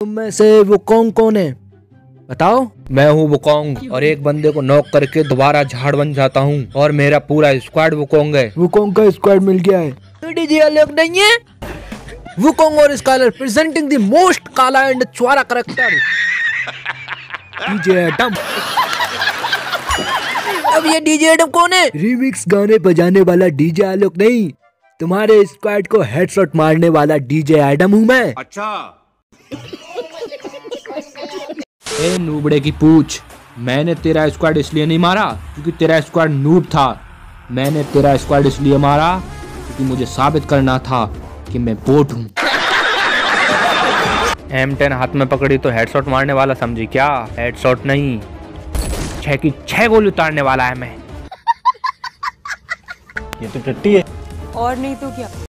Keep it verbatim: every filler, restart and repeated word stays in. तुम में से वो कौन कौन है बताओ। मैं हूँ वुकोंग और एक बंदे को नॉक करके दोबारा झाड़ बन जाता हूँ और मेरा पूरा स्क्वाड वुकोंग है। वुकोंग का स्क्वाड मिल गया है। तो डीजे अलग नहीं है। वुकोंग और स्कॉलर प्रेजेंटिंग द मोस्ट काला एंड चौरा करैक्टर डीजे एडम। अब ये डीजे एडम कौन है? रिमिक्स गाने बजाने वाला डीजे आलोक नहीं, तुम्हारे स्क्वाड को हेडशॉट मारने वाला डीजे एडम हूँ मैं। अच्छा ए नूबड़े की पूछ, मैंने तेरा स्क्वाड इसलिए नहीं मारा क्योंकि तेरा स्क्वाड नूब था। मैंने तेरा स्क्वाड इसलिए मारा क्योंकि मुझे साबित करना था कि मैं बोट हूँ। एम टेन हाथ में पकड़ी तो हेडशॉट मारने वाला समझी क्या? हेडशॉट नहीं, छह की छह गोली उतारने वाला है मैं। ये तो टट्टी है और नहीं तो क्या।